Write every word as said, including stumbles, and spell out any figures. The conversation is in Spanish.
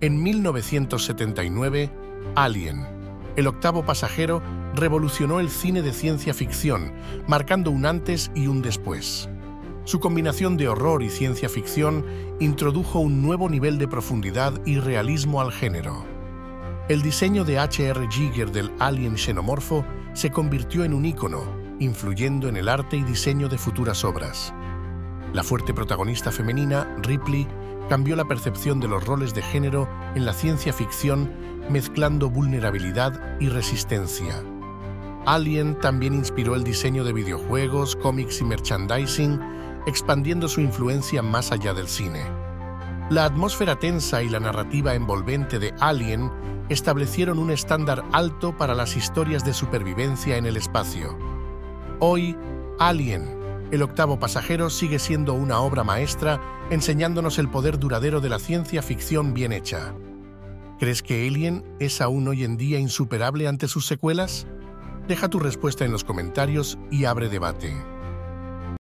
En mil novecientos setenta y nueve, Alien, el octavo pasajero, revolucionó el cine de ciencia ficción, marcando un antes y un después. Su combinación de horror y ciencia ficción introdujo un nuevo nivel de profundidad y realismo al género. El diseño de H R Giger del alien xenomorfo se convirtió en un ícono, influyendo en el arte y diseño de futuras obras. La fuerte protagonista femenina, Ripley, cambió la percepción de los roles de género en la ciencia ficción, mezclando vulnerabilidad y resistencia. Alien también inspiró el diseño de videojuegos, cómics y merchandising, expandiendo su influencia más allá del cine. La atmósfera tensa y la narrativa envolvente de Alien establecieron un estándar alto para las historias de supervivencia en el espacio. Hoy, Alien, el octavo pasajero, sigue siendo una obra maestra, enseñándonos el poder duradero de la ciencia ficción bien hecha. ¿Crees que Alien es aún hoy en día insuperable ante sus secuelas? Deja tu respuesta en los comentarios y abre debate.